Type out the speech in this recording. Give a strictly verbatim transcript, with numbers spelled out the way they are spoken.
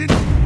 isn't.